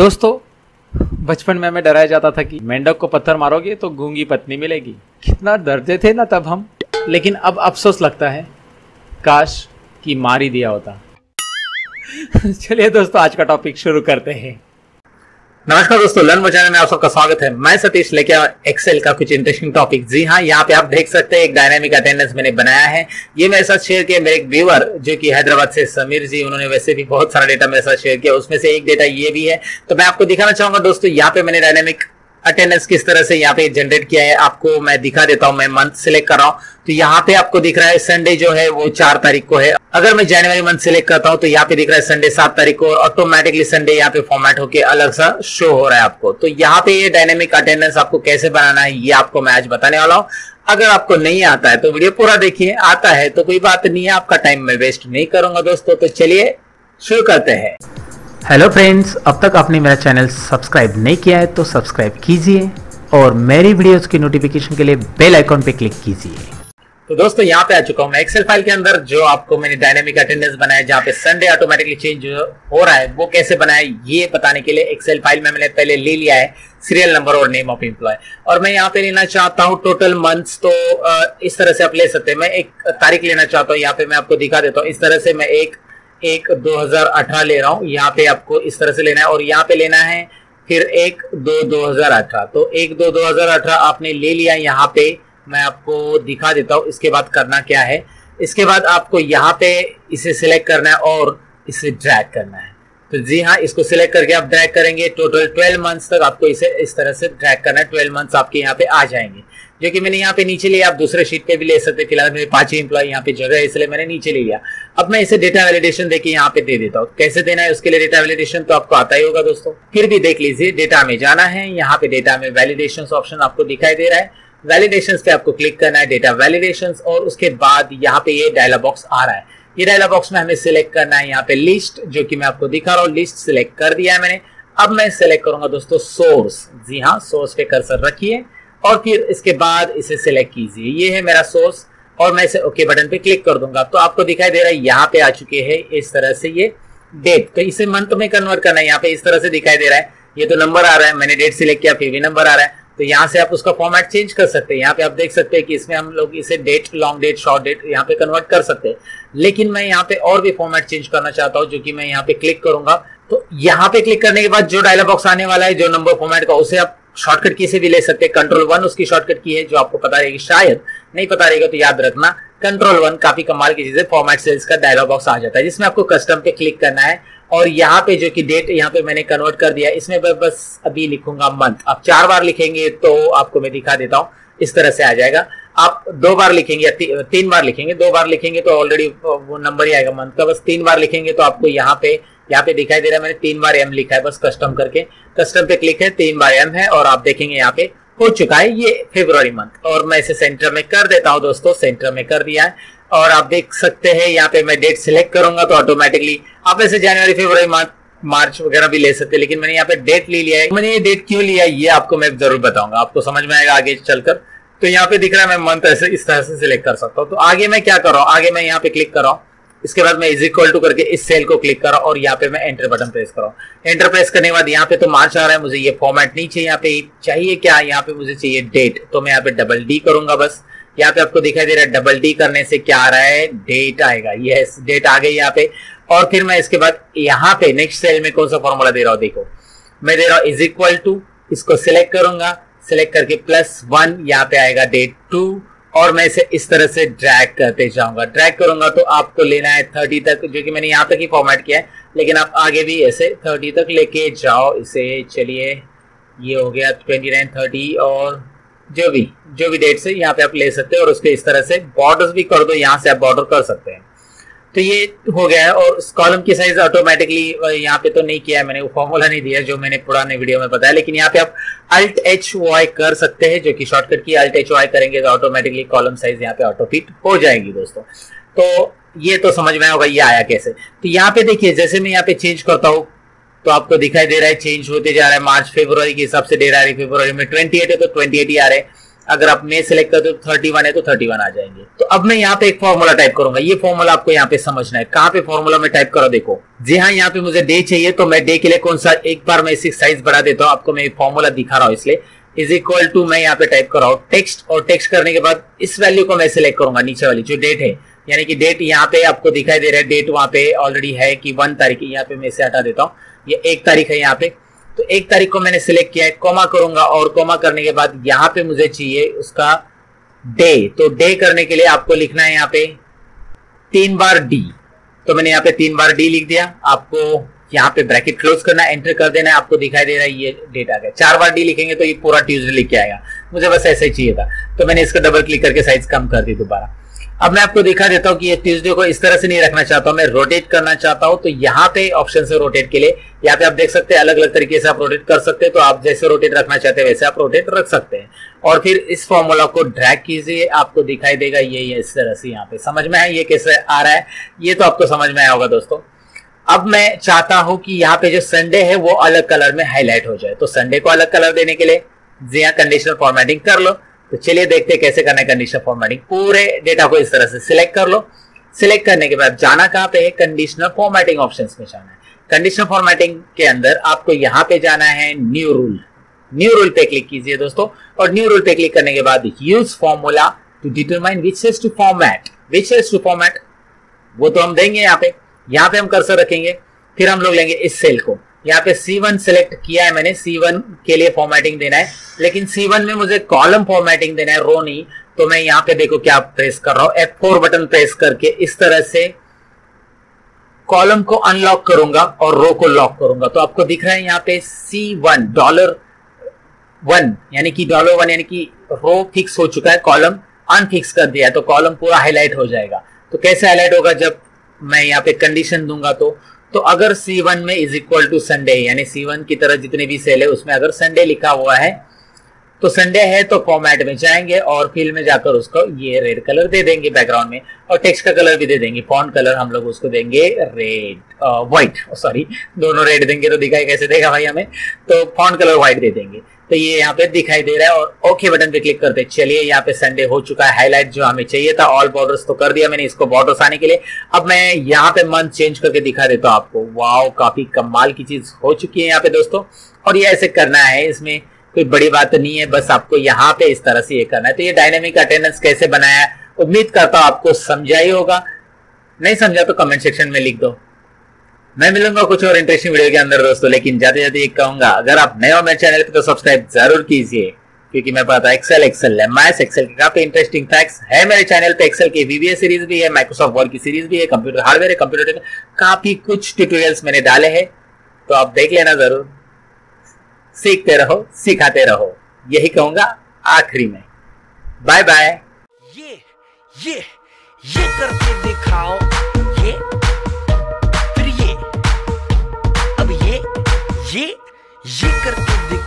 दोस्तों, बचपन में हमें डराया जाता था कि मेंढक को पत्थर मारोगे तो गूंगी पत्नी मिलेगी। कितना डरते थे ना तब हम, लेकिन अब अफसोस लगता है काश कि मार ही दिया होता। चलिए दोस्तों, आज का टॉपिक शुरू करते हैं। नमस्कार दोस्तों, लर्न मोर चैनल में आप सबका स्वागत है। मैं सतीश लेके आया एक्सेल का कुछ इंटरेस्टिंग टॉपिक। जी हाँ, यहाँ पे आप देख सकते हैं एक डायनामिक अटेंडेंस मैंने बनाया है। ये मेरे साथ शेयर किया मेरे एक व्यूअर जो कि हैदराबाद से समीर जी। उन्होंने वैसे भी बहुत सारा डेटा मेरे साथ शेयर किया, उसमें से एक डेटा ये भी है। तो मैं आपको दिखाना चाहूंगा दोस्तों, यहाँ पे मैंने डायनामिक अटेंडेंस किस तरह से यहाँ पे जनरेट किया है आपको मैं दिखा देता हूँ। मैं मंथ सिलेक्ट कर रहा हूँ तो यहाँ पे आपको दिख रहा है संडे जो है वो 4 तारीख को है। अगर मैं जनवरी मंथ सिलेक्ट करता हूँ तो यहाँ पे दिख रहा है संडे 7 तारीख को, ऑटोमेटिकली संडे यहाँ पे फॉर्मेट होके अलग सा शो हो रहा है आपको। तो यहाँ पे ये डायनेमिक अटेंडेंस आपको कैसे बनाना है ये आपको मैं आज बताने वाला हूँ। अगर आपको नहीं आता है तो वीडियो पूरा देखिए, आता है तो कोई बात नहीं है, आपका टाइम मैं वेस्ट नहीं करूंगा दोस्तों। तो चलिए शुरू करते हैं। हेलो फ्रेंड्स, अब तक आपने मेरा चैनल सब्सक्राइब नहीं किया है तो सब्सक्राइब कीजिए और मेरी वीडियोस की नोटिफिकेशन के लिए बेल आइकॉन पे क्लिक कीजिए। तो दोस्तों, यहाँ पे आ चुका हूँ मैं एक्सेल फाइल के अंदर, जो आपको मैंने डायनेमिक अटेंडेंस बनाया जहाँ पे संडे ऑटोमेटिकली चेंज हो रहा है। वो कैसे बनाया ये बताने के लिए एक्सेल फाइल में मैंने पहले ले लिया है सीरियल नंबर और नेम ऑफ एम्प्लॉय, और मैं यहाँ पे लेना चाहता हूँ टोटल मंथ्स। तो इस तरह से आप ले सकते हैं। मैं एक तारीख लेना चाहता हूँ, यहाँ पे मैं आपको दिखा देता हूँ। इस तरह से मैं 1/2018 ले रहा हूँ। यहाँ पे आपको इस तरह से लेना है और यहाँ पे लेना है फिर 1/2/2018। तो 1/2/2018 आपने ले लिया। यहाँ पे मैं आपको दिखा देता हूँ इसके बाद करना क्या है। इसके बाद आपको यहाँ पे इसे सिलेक्ट करना है और इसे ड्रैग करना है। तो जी हाँ, इसको सिलेक्ट करके आप ड्रैग करेंगे। टोटल 12 मंथ्स तक आपको इसे इस तरह से ड्रैग करना है। 12 मंथ्स आपके यहाँ पे आ जाएंगे, जो कि मैंने यहाँ पे नीचे लिया। आप दूसरे शीट पे भी ले सकते हैं। फिलहाल मेरे 5 ही एम्प्लॉय यहाँ पे जगह है इसलिए मैंने नीचे ले लिया। अब मैं इसे डेटा वैलिडेशन देके यहाँ पे दे देता हूँ। कैसे देना है उसके लिए डेटा वैलिडेशन तो आपको आता ही होगा दोस्तों, फिर भी देख लीजिए। डेटा में जाना है, यहाँ पे डेटा में वैलिडेशन ऑप्शन आपको दिखाई दे रहा है। वैलिडेशन पे आपको क्लिक करना है, डेटा वैलिडेशन, और उसके बाद यहाँ पे ये डायलॉग बॉक्स आ रहा है। ये डायलॉग बॉक्स में हमें सिलेक्ट करना है यहाँ पे लिस्ट, जो कि मैं आपको दिखा रहा हूँ। लिस्ट सिलेक्ट कर दिया है मैंने। अब मैं सिलेक्ट करूंगा दोस्तों सोर्स। जी हाँ, सोर्स पे कर्सर रखिए और फिर इसके बाद इसे सिलेक्ट कीजिए। ये है मेरा सोर्स और मैं इसे ओके बटन पे क्लिक कर दूंगा। तो आपको दिखाई दे रहा है यहाँ पे आ चुके हैं इस तरह से ये डेट। तो इसे मंथ में कन्वर्ट करना है। यहाँ पे इस तरह से दिखाई दे रहा है, ये तो नंबर आ रहा है। मैंने डेट सिलेक्ट किया फिर भी नंबर आ रहा है। तो यहाँ से आप उसका फॉर्मेट चेंज कर सकते हैं। यहाँ पे आप देख सकते हैं कि इसमें हम लोग इसे date, long date, short date यहाँ पे कन्वर्ट कर सकते हैं। लेकिन मैं यहाँ पे और भी फॉर्मेट चेंज करना चाहता हूँ, जो कि मैं यहाँ पे क्लिक करूंगा। तो यहाँ पे क्लिक करने के बाद जो डायलॉग बॉक्स आने वाला है, जो नंबर फॉर्मेट का, उसे आप शॉर्टकट की से भी ले सकते हैं। कंट्रोल 1 उसकी शॉर्टकट की है, जो आपको पता रहेगी, शायद नहीं पता रहेगा तो याद रखना। कंट्रोल 1 काफी कमाल की चीज है। फॉर्मेट सेल्स का डायलॉग बॉक्स आ जाता है, जिसमें आपको कस्टम पे क्लिक करना है और यहाँ पे जो कि डेट यहाँ पे मैंने कन्वर्ट कर दिया। इसमें बस अभी लिखूंगा मंथ। आप 4 बार लिखेंगे तो आपको मैं दिखा देता हूँ इस तरह से आ जाएगा। आप 2 बार लिखेंगे या 3 बार लिखेंगे, 2 बार लिखेंगे तो ऑलरेडी वो नंबर ही आएगा मंथ का। बस 3 बार लिखेंगे तो आपको यहाँ पे दिखाई दे रहा है। मैंने 3 बार एम लिखा है बस, कस्टम करके। कस्टम पे क्लिक है, 3 बार एम है और आप देखेंगे यहाँ पे हो चुका है ये फरवरी मंथ। और मैं इसे सेंटर में कर देता हूँ दोस्तों, सेंटर में कर दिया है। और आप देख सकते हैं यहाँ पे मैं डेट सिलेक्ट करूंगा तो ऑटोमेटिकली आप ऐसे जनवरी, फरवरी, मार्च वगैरह भी ले सकते हैं। लेकिन मैंने यहाँ पे डेट ले लिया है। मैंने ये डेट क्यों लिया ये आपको मैं जरूर बताऊंगा, आपको समझ में आएगा आगे चलकर। तो यहाँ पे दिख रहा है मैं मंथ ऐसे इस तरह से सिलेक्ट कर सकता हूँ। तो आगे मैं क्या कर रहा हूँ, आगे मैं यहाँ पे क्लिक कर रहा हूँ। इसके बाद मैं इज इक्वल टू करके इस सेल को क्लिक कर रहा हूँ और यहाँ पे मैं एंटर बटन प्रेस कर रहा हूँ। एंटर प्रेस करने के बाद यहाँ पे तो मार्च आ रहा है, मुझे ये फॉर्मेट नहीं चाहिए। यहाँ पे चाहिए क्या, यहाँ पे मुझे चाहिए डेट। तो मैं यहाँ पे डबल डी करूंगा बस। यहाँ पे आपको दिखाई दे रहा है डबल डी करने से क्या आ रहा है, डेट आएगा। यस, डेट आ गई यहाँ पे। और फिर मैं इसके बाद यहाँ पे नेक्स्ट सेल में कौन सा फॉर्मूला दे रहा हूँ, देखो मैं दे रहा हूँ इज इक्वल टू। इसको सिलेक्ट करूंगा, सिलेक्ट करके +1 यहाँ पे आएगा डेट 2। और मैं इसे इस तरह से ड्रैग करते जाऊंगा, ड्रैग करूंगा तो आपको लेना है 30 तक, जो कि मैंने यहाँ तक ही फॉर्मेट किया है। लेकिन आप आगे भी ऐसे 30 तक लेके जाओ इसे। चलिए, ये हो गया 29, 30 और जो भी डेट से यहाँ पे आप ले सकते हैं। और उसके इस तरह से बॉर्डर्स भी कर दो, यहाँ से आप बॉर्डर कर सकते हैं। तो ये हो गया है। और कॉलम की साइज ऑटोमेटिकली यहाँ पे तो नहीं किया है मैंने, वो फॉर्मूला नहीं दिया जो मैंने पुराने वीडियो में बताया। लेकिन यहाँ पे आप Alt-H-Y कर सकते हैं, जो कि शॉर्टकट की Alt-H-Y करेंगे तो ऑटोमेटिकली कॉलम साइज यहाँ पे ऑटो फिट हो जाएगी दोस्तों। तो ये तो समझ में होगा ये आया कैसे। तो यहाँ पे देखिए, जैसे मैं यहाँ पे चेंज करता हूँ तो आपको दिखाई दे रहा है चेंज होते जा रहा है। मार्च, फरवरी के हिसाब से डेट आ रही है। फरवरी में 28 है तो 28 ही आ रहे हैं। अगर आप में सेलेक्ट करते हो 31 है तो 31 आ जाएंगे। तो अब मैं यहाँ पे एक फॉर्मूला टाइप करूंगा, ये फॉर्मूला आपको यहाँ पे समझना है। कहाँ पे फॉर्मूला में टाइप करो, देखो जी हाँ, यहाँ पे मुझे डे चाहिए तो मैं डे के लिए कौन सा, एक बार मैं इसकी साइज बढ़ा देता हूँ, आपको मैं फॉर्मूला दिखा रहा हूँ इसलिए। इज इक्वल टू मैं यहाँ पे टाइप कर रहा हूँ टेक्स्ट, और टेक्स्ट करने के बाद इस वैल्यू को मैं सिलेक्ट करूंगा, नीचे वाली जो डेट है, यानी कि डेट यहाँ पे आपको दिखाई दे रहा है, डेट वहाँ पे ऑलरेडी है कि 1 तारीख, यहाँ पे मैं इसे हटा देता हूँ, ये 1 तारीख है यहाँ पे। तो 1 तारीख को मैंने सिलेक्ट किया है, कॉमा करूंगा और कॉमा करने के बाद यहाँ पे मुझे चाहिए उसका डे। तो डे करने के लिए आपको लिखना है यहाँ पे 3 बार डी, तो मैंने यहाँ पे 3 बार डी लिख दिया। आपको यहाँ पे ब्रैकेट क्लोज करना, एंटर कर देना, आपको दिखाई दे रहा है ये डेट आ गया। 4 बार डी लिखेंगे तो ये पूरा ट्यूजडे लिख के आएगा, मुझे बस ऐसा ही चाहिए था। तो मैंने इसका डबल क्लिक करके साइज कम कर दी दोबारा। अब मैं आपको दिखा देता हूँ कि ये ट्यूजडे को इस तरह से नहीं रखना चाहता हूँ, मैं रोटेट करना चाहता हूँ। तो यहाँ पे ऑप्शन है रोटेट के लिए, यहाँ पे आप देख सकते हैं अलग अलग तरीके से आप रोटेट कर सकते हैं। तो आप जैसे रोटेट रखना चाहते हैं वैसे आप रोटेट रख सकते हैं, और फिर इस फॉर्मूला को ड्रैग कीजिए, आपको दिखाई देगा ये इस तरह से। यहाँ पे समझ में आया ये कैसे आ रहा है, ये तो आपको समझ में आया होगा दोस्तों। अब मैं चाहता हूं कि यहाँ पे जो संडे है वो अलग कलर में हाईलाइट हो जाए, तो संडे को अलग कलर देने के लिए जी हाँ कंडीशनल फॉर्मेटिंग कर लो। तो चलिए देखते हैं कैसे करना है कंडीशनल फॉर्मेटिंग। पूरे डेटा को इस तरह से सिलेक्ट कर लो, सिलेक्ट करने के बाद जाना कहाँ पे है, कंडीशनल फॉर्मेटिंग ऑप्शंस में जाना है। कंडीशनल फॉर्मेटिंग के अंदर आपको यहाँ पे जाना है न्यू रूल, न्यू रूल पे क्लिक कीजिए दोस्तों, और न्यू रूल पे क्लिक करने के बाद use formula to determine which cells to format, which cells to format वो तो हम देंगे यहाँ पे, यहाँ पे हम कर्सर रखेंगे। फिर हम लोग लेंगे इस सेल को, यहाँ पे C1 सिलेक्ट किया है मैंने, C1 के लिए फॉर्मेटिंग देना है, लेकिन C1 में मुझे कॉलम फॉर्मेटिंग देना है, रो नहीं। तो मैं यहाँ पे देखो क्या प्रेस कर रहा हूँ, F4 बटन प्रेस करके इस तरह से कॉलम को अनलॉक करूंगा और रो को लॉक करूंगा। तो आपको दिख रहा है यहाँ पे C1 $1 यानी कि $1 यानी कि रो फिक्स हो चुका है, कॉलम अनफिक्स कर दिया है। तो कॉलम पूरा हाईलाइट हो जाएगा। तो कैसे हाईलाइट होगा, जब मैं यहाँ पे कंडीशन दूंगा तो अगर C1 में इज इक्वल टू संडे, यानी C1 की तरह जितने भी सेल है उसमें अगर संडे लिखा हुआ है तो संडे है, तो फॉर्मेट में जाएंगे और फील्ड में जाकर उसको ये रेड कलर दे देंगे बैकग्राउंड में, और टेक्स्ट का कलर भी दे देंगे, फॉन्ट कलर हम लोग उसको देंगे रेड व्हाइट, सॉरी दोनों रेड देंगे तो दिखाई कैसे देगा भाई हमें, तो फॉन्ट कलर व्हाइट दे देंगे। तो ये यहाँ पे दिखाई दे रहा है, और ओके बटन पे क्लिक करते। चलिए यहाँ पे संडे हो चुका है हाईलाइट जो हमें चाहिए था। ऑल बॉर्डर्स तो कर दिया मैंने इसको बॉर्डर्स आने के लिए। अब मैं यहाँ पे मंथ चेंज करके दिखा देता हूँ आपको। वाह, काफी कमाल की चीज हो चुकी है यहाँ पे दोस्तों। और ये ऐसे करना है, इसमें कोई बड़ी बात नहीं है, बस आपको यहाँ पे इस तरह से ये करना है। तो ये डायनेमिक अटेंडेंस कैसे बनाया, उम्मीद करता हूँ आपको समझा ही होगा, नहीं समझा तो कमेंट सेक्शन में लिख दो। मैं मिलूंगा कुछ और इंटरेस्टिंग वीडियो के अंदर दोस्तों, लेकिन जाते जाते ये कहूंगा, अगर आप नए हो मेरे चैनल पे तो सब्सक्राइब जरूर कीजिए, क्योंकि मैं पता एक्सेल के काफी इंटरेस्टिंग फैक्ट्स है मेरे चैनल पे। एक्सेल की VBA सीरीज भी है, माइक्रोसॉफ्ट वर्ड की सीरीज भी है, कंप्यूटर हार्डवेयर है, कंप्यूटर काफी कुछ ट्यूटोरियल्स मैंने डाले हैं, तो आप देख लेना जरूर। सीखते रहो, सिखाते रहो, यही कहूंगा आखिरी में। Bye bye. ये करके दिखाओ, ये फिर ये, अब ये करके दिखाओ।